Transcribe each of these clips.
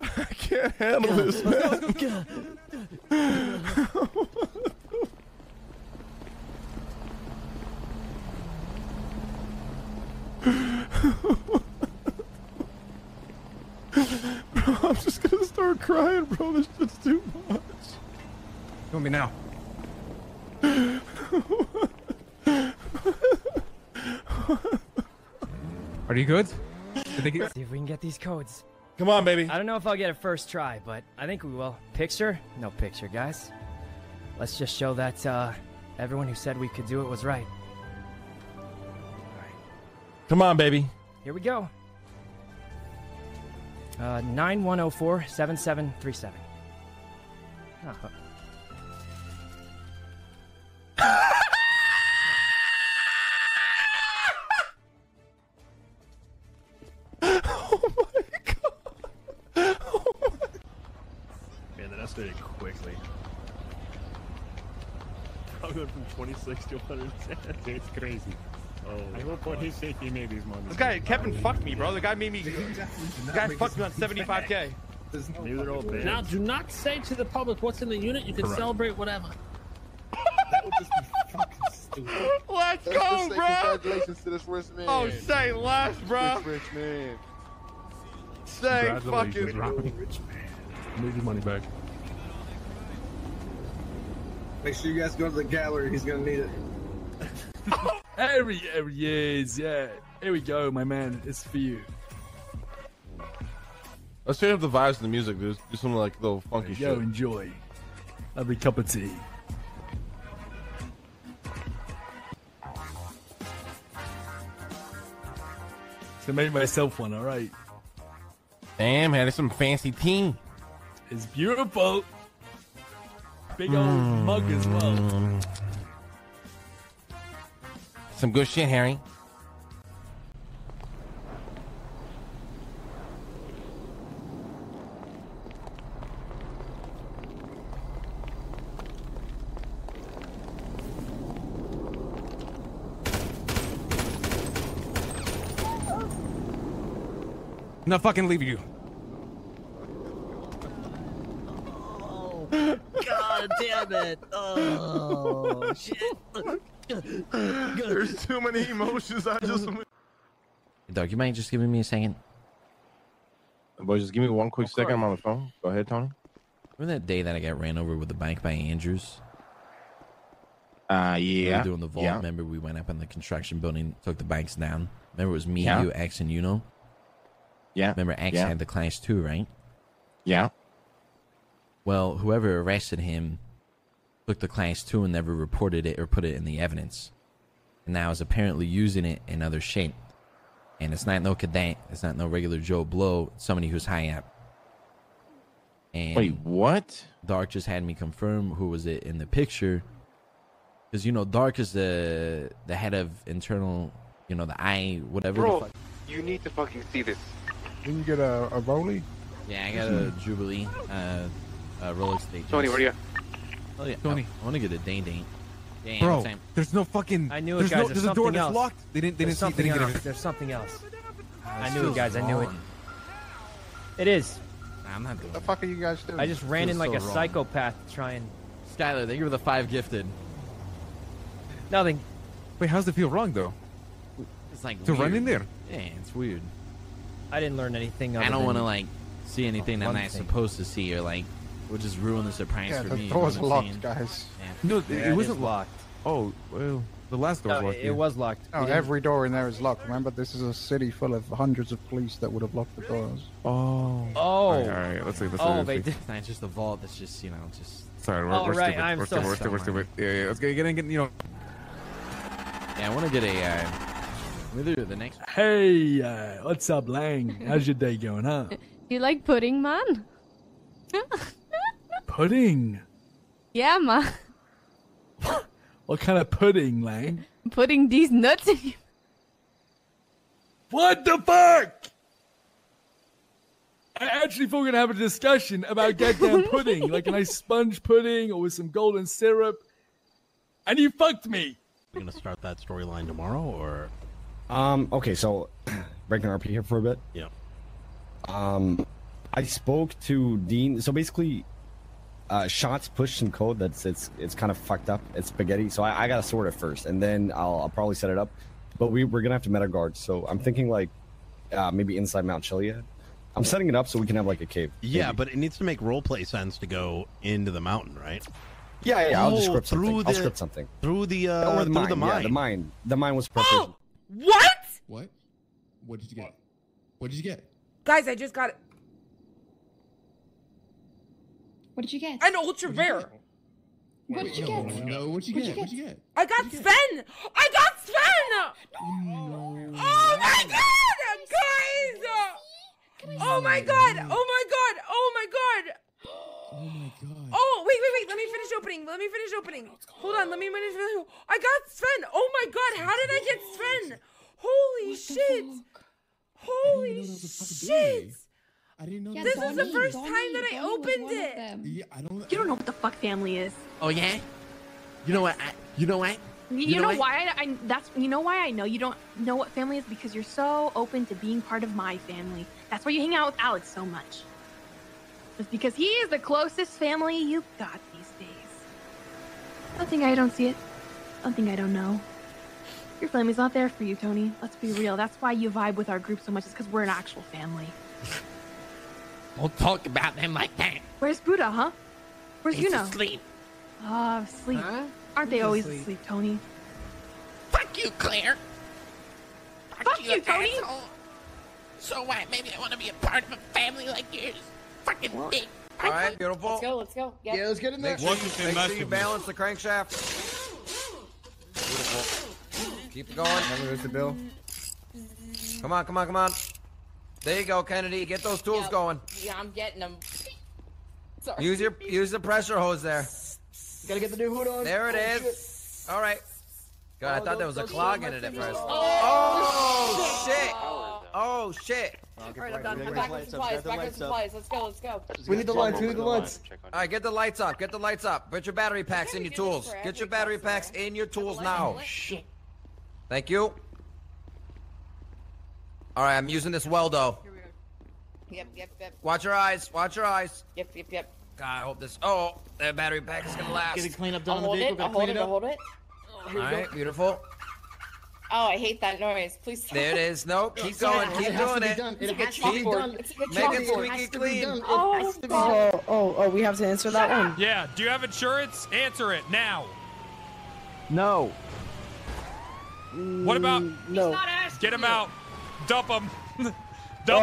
I can't handle this, man. Bro, I'm just gonna start crying, bro. This shit's too much. You want me now? Are you good? See if we can get these codes. Come on, baby. I don't know if I'll get it first try, but I think we will. Picture? No picture, guys. Let's just show that everyone who said we could do it was right. Come on, baby. Here we go. 9104-7737. Oh my god. Oh my. Man, that escalated quickly. I went from 26 to 110. It's crazy. I hope for his sake he made his money. This guy, Kevin, fucked me, bro. The guy made me. The guy fucked me on 75K. Now, do not say to the public what's in the unit. You can celebrate whatever. That would just be fucking stupid. Let's go, bro. Congratulations to this rich man. Oh, say less, bro. Rich man. Say fucking rich man. Move your money back. Make sure you guys go to the gallery. He's gonna need it. There he is, yeah. Here we go, my man. It's for you. Let's change up the vibes and the music, dude. Do some like little funky shit. Yo, enjoy. Have a cup of tea. So I made myself one, alright. Damn, had some fancy tea. It's beautiful. Big old mug as well. Some good shit, Harry. I'm not fucking leaving you. Oh, god damn it. Oh, shit. There's too many emotions. I just. Doug, you mind just giving me a second? Boy, just give me one quick second. I'm on the phone. Go ahead, Tony. Remember that day that I got ran over with the bike by Andrews? Yeah. We were doing the vault. Yeah. Remember we went up in the construction building, took the bikes down. Remember it was me, you, X, and Uno? Yeah. Remember X had the class 2, right? Yeah. Well, whoever arrested him took the class 2 and never reported it or put it in the evidence, and now is apparently using it in other shit. And it's not no cadet, it's not no regular Joe Blow, it's somebody who's high up. And wait, what? Dark just had me confirm who was it in the picture, because you know Dark is the head of internal, you know, the eye, whatever. Bro, you need to fucking see this. Can you get a Rolly? Yeah, I got a Jubilee, a Rolex State. Tony, where are you? Oh, yeah. Tony, I want to get a ding-ding. Bro, there's no fucking... I knew it, guys. There's a door that's locked. They didn't see it. There's something else. I knew it, guys. I knew it. It is. Nah, I'm not doing it. What the fuck are you guys doing? I just ran in like a psychopath trying... Skylar, they give her the 5 gifted. Nothing. Wait, how does it feel wrong, though? It's like to run in there? Yeah, it's weird. I didn't learn anything. I don't want to, like, see anything that I'm not supposed to see or, like... We'll just ruin the surprise for me. The door's locked, guys. Yeah. No, it wasn't locked. Oh, well, the last door was locked. It was locked. Oh, every door in there is locked. Remember, this is a city full of hundreds of police that would have locked the doors. Oh. Oh. All right, let's leave this. Oh, they did. It's just a vault that's just, you know, just... Sorry, we're stupid. I'm so sorry. We're stupid. Yeah, let's get in, you know... Yeah, I want to get a... the next... Hey, what's up, Lang? How's your day going, huh? You like pudding, man? Pudding? Yeah, ma. What kind of pudding, Lang? Putting these nuts in you. What the fuck? I actually thought we were going to have a discussion about goddamn pudding. Like a nice sponge pudding or with some golden syrup. And you fucked me. We're going to start that storyline tomorrow, or? Okay, so breaking RP here for a bit. Yeah. I spoke to Dean. So basically, Shots pushed some code that's it's kind of fucked up. It's spaghetti. So I gotta sort it first, and then I'll probably set it up. But we're gonna have to meta guard. So I'm thinking like maybe inside Mount Chiliad. I'm setting it up so we can have like a cave. Yeah, maybe. But it needs to make roleplay sense to go into the mountain, right? Yeah. I'll just script something. I'll script something through the mine. Yeah, the mine. The mine was preparation. Oh, what? What? What did you get? What did you get? Guys, I just got it. What did you get? An ultra rare. What did you get? No, what did you get? What did you get? I got Sven. I got Sven. No. Oh my god, guys! Oh my god! Oh my god! Oh my god! Oh my god. Oh, wait. Let me finish opening. Hold on. Let me finish. I got Sven. Oh my god. How did I get Sven? Holy shit. Holy shit. I didn't know this is the first time that I opened it. Yeah, you don't know what the fuck family is. Oh, yeah? You know what? You know why I know you don't know what family is? Because you're so open to being part of my family. That's why you hang out with Alex so much. It's because he is the closest family you've got these days. Don't think I don't see it. Don't think I don't know. Your family's not there for you, Tony. Let's be real. That's why you vibe with our group so much. It's because we're an actual family. Don't talk about them like that. Where's Buddha, huh? Where's Yuna? Asleep. Ah, asleep. Huh? Aren't they always asleep, Tony? Fuck you, Claire. Fuck you, Tony. Asshole. So what? Maybe I want to be a part of a family like yours. All right, beautiful. Let's go. Yep. Yeah, let's get in there. Make sure you balance the crankshaft. Beautiful. Keep it going. There's the bill. Come on. There you go, Kennedy. Get those tools going. Yeah, I'm getting them. Sorry. Use the pressure hose there. You gotta get the new hood on. There it is. All right. God, I thought there was a clog in it at first. Oh shit. Oh shit. Alright, I'm done. I'm back with supplies. Let's go. We need the lights. Alright, get the lights up. Put your battery packs in your tools. Get your battery packs in your tools now. Shit. Thank you. Alright, I'm using this weldo. Yep. Watch your eyes. Yep. God, I hope this. Oh, that battery pack is gonna last. Get it cleaned up down the vehicle. I'll hold it. Alright, beautiful. Oh, I hate that noise. Please stop. There it is. Nope. Keep going. Keep doing it. Make it squeaky clean. Oh, we have to answer that one. Yeah. Do you have insurance? Answer it now. No. What about? No. Get him out. Dump him. Do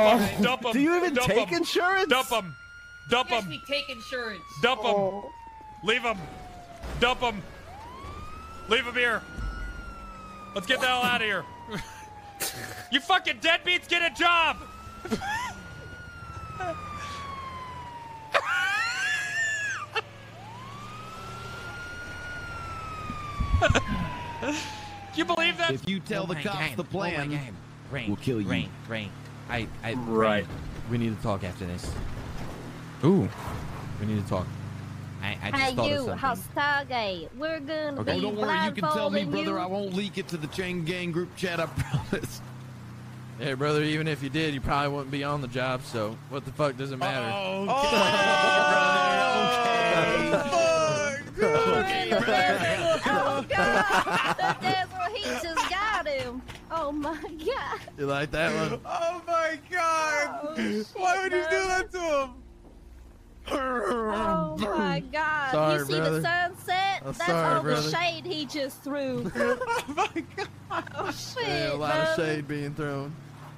you even take insurance? Dump him. We take insurance. Dump him. Leave him. Dump him. Leave him here. Let's get the hell out of here. You fucking deadbeats, get a job! You believe that? If you tell the cops the plan, we'll kill you. Right. We need to talk after this. Ooh. We need to talk. We're gonna be don't worry, you can tell me, brother. I won't leak it to the chain gang group chat, I promise. Hey, brother, even if you did, you probably wouldn't be on the job, so what the fuck does it matter? Okay, brother. He just got him. Oh my god. You like that one? Oh my god. Why would you do that to him? Oh my god. Sorry, brother. The sunset? That's all the shade he just threw. Oh my god. Oh shit. Yeah, a lot of shade being thrown.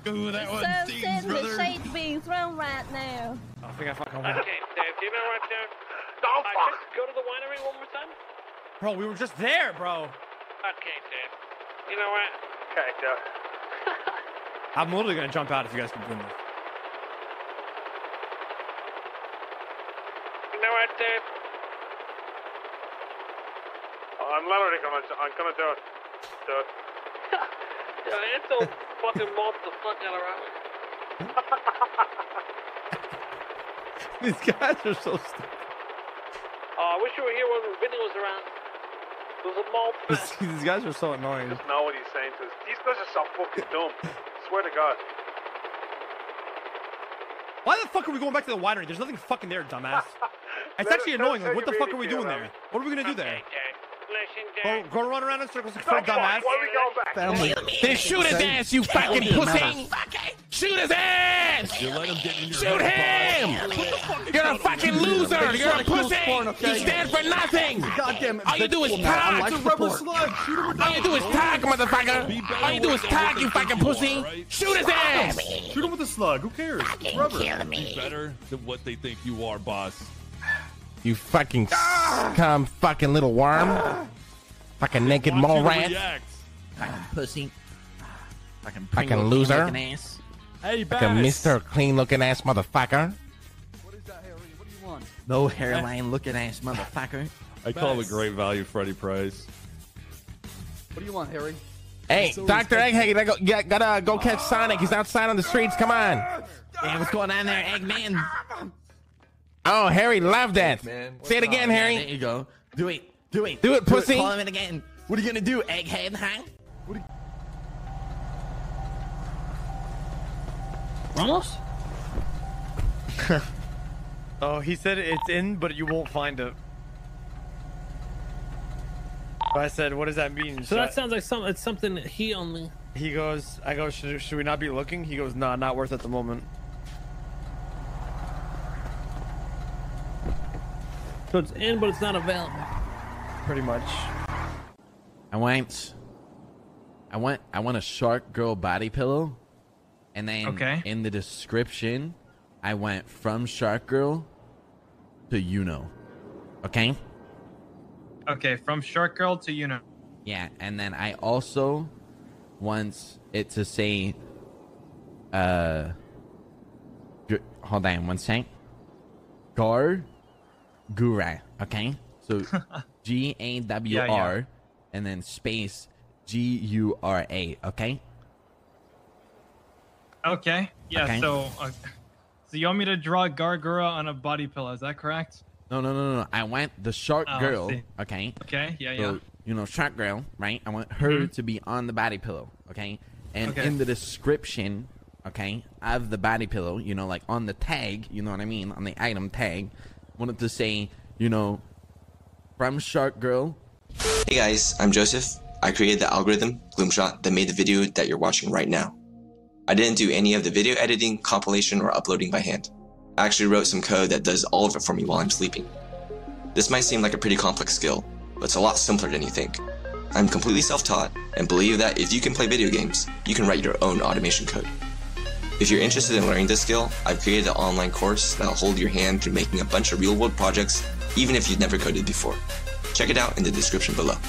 Ooh, that one stings, brother. The shade being thrown right now. I think I fucking won. Okay, Dave, do you remember what I'm doing? Oh, fuck. Go to the winery one more time? Bro, we were just there, bro. Okay, Dave. You know what? Okay, Doug. I'm literally gonna jump out if you guys can do this. I'm literally gonna do it. It's all fucking mob the fuck out around. These guys are so stupid. I wish you were here when the video was around. There's a mob. These guys are so annoying. I just know what he's saying to us. These guys are so fucking dumb. I swear to God. Why the fuck are we going back to the winery? There's nothing fucking there, dumbass. It's actually annoying. Like, what the fuck are we doing there? What are we gonna do there? Go run around in circles like a dumbass. Then shoot his ass, you fucking pussy! Shoot his ass! Shoot him! You're a fucking loser! You're a pussy! You stand for nothing! All you do is talk! All you do is talk, motherfucker! All you do is talk, you fucking pussy! Shoot his ass! Shoot him with a slug, who cares? Rubber. Be better than what they think you are, boss. You fucking scum fucking little worm. Fucking they naked mole rat. Fucking pussy. Fucking loser. Ass. Hey, fucking Mr. Clean looking ass motherfucker. What is that, Harry? What do you want? No hairline looking ass motherfucker. I call it great value, Freddie Price. What do you want, Harry? Hey, Dr. Egghead, gotta go catch Sonic. He's outside on the streets. Come on. Hey, what's going on there, Eggman? Oh, Harry, love that. Say it again, Harry. There you go. Do it. Do it. Do it, pussy. Call him in again. What are you going to do, egghead, huh? Ramos? Oh, he said it's in, but you won't find it. But I said, what does that mean? So that sounds like it's something he only... He goes, I go, should we not be looking? He goes, nah, not worth it at the moment. So it's in, but it's not available. Pretty much. I want a shark girl body pillow, and then in the description, I went from shark girl to Yuno. Okay. Okay, from shark girl to Yuno. Yeah, and then I also want it to say, hold on one sec. Gawr Gura, okay? So G-A-W-R and then space G-U-R-A, okay? Okay. Yeah, okay. So you want me to draw Gawr Gura on a body pillow, is that correct? No. I want the shark girl, okay? Okay, yeah. You know, shark girl, right? I want her to be on the body pillow, okay? And in the description, okay, of the body pillow, you know, like on the tag, you know what I mean? On the item tag, wanted to say, you know, from shark girl. Hey guys, I'm Joseph. I created the algorithm, Gloomshot, that made the video that you're watching right now. I didn't do any of the video editing, compilation, or uploading by hand. I actually wrote some code that does all of it for me while I'm sleeping. This might seem like a pretty complex skill, but it's a lot simpler than you think. I'm completely self-taught and believe that if you can play video games, you can write your own automation code. If you're interested in learning this skill, I've created an online course that'll hold your hand through making a bunch of real-world projects, even if you've never coded before. Check it out in the description below.